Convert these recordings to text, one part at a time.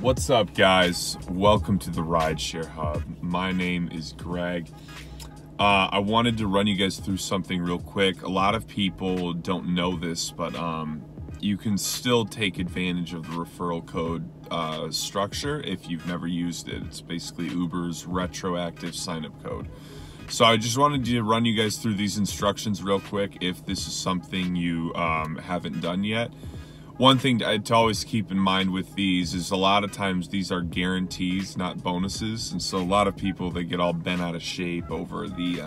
What's up, guys? Welcome to the Rideshare Hub. My name is Greg. I wanted to run you guys through something real quick. A lot of people don't know this, but you can still take advantage of the referral code structure if you've never used it. It's basically Uber's retroactive sign-up code. So I just wanted to run you guys through these instructions real quick if this is something you haven't done yet. One thing to always keep in mind with these is a lot of times these are guarantees, not bonuses. And so a lot of people, they get all bent out of shape over the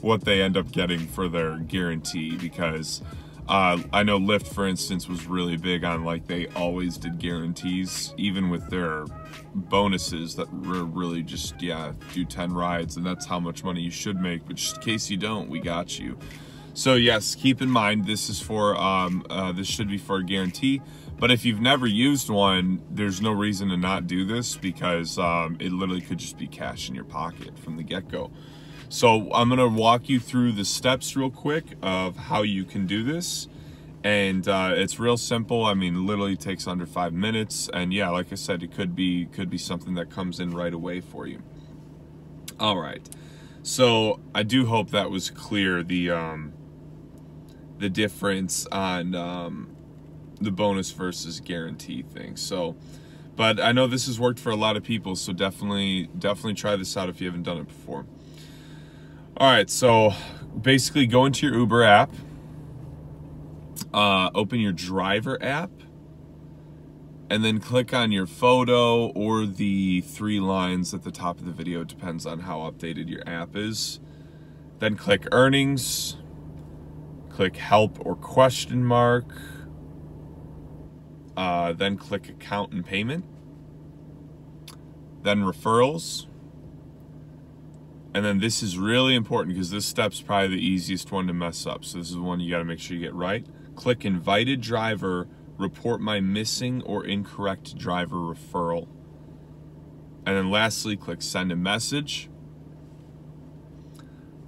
what they end up getting for their guarantee, because I know Lyft, for instance, was really big on, like, they always did guarantees, even with their bonuses that were really just, yeah, do 10 rides and that's how much money you should make. But just in case you don't, we got you. So yes, keep in mind, this is for, this should be for a guarantee. But if you've never used one, there's no reason to not do this, because it literally could just be cash in your pocket from the get-go. So I'm gonna walk you through the steps real quick of how you can do this. And it's real simple. I mean, literally takes under 5 minutes. And yeah, like I said, it could be something that comes in right away for you. All right. So I do hope that was clear, the difference on the bonus versus guarantee thing. So, but I know this has worked for a lot of people, so definitely try this out if you haven't done it before. All right, so basically go into your Uber app, open your driver app, and then click on your photo or the three lines at the top of the video. It depends on how updated your app is. Then click earnings, click help or question mark, then click account and payment, then referrals. And then this is really important, because this step's probably the easiest one to mess up. So this is the one you gotta make sure you get right. Click invited driver, report my missing or incorrect driver referral. And then lastly, click send a message.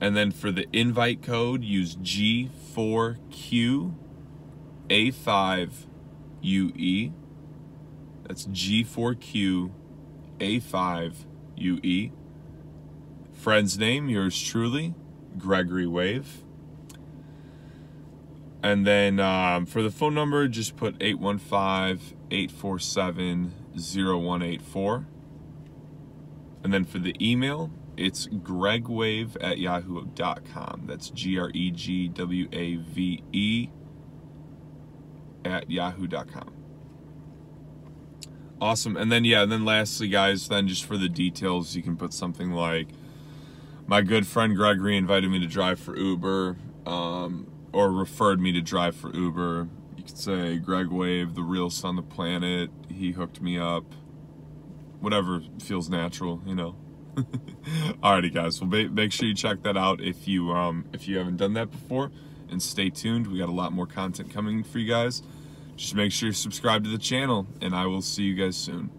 And then for the invite code, use G4QA5UE. That's G4QA5UE. Friend's name, yours truly, Gregory Wave. And then for the phone number, just put 815-847-0184. And then for the email, it's gregwave@yahoo.com. That's gregwave@yahoo.com. Awesome. And then, yeah, and then lastly, guys, then just for the details, you can put something like, my good friend Gregory invited me to drive for Uber, or referred me to drive for Uber. You could say, Greg Wave, the realest on the planet, he hooked me up. Whatever feels natural, you know. Alrighty, guys, well, make sure you check that out if you haven't done that before. And stay tuned, we got a lot more content coming for you guys. Just make sure you're subscribed to the channel, and I will see you guys soon.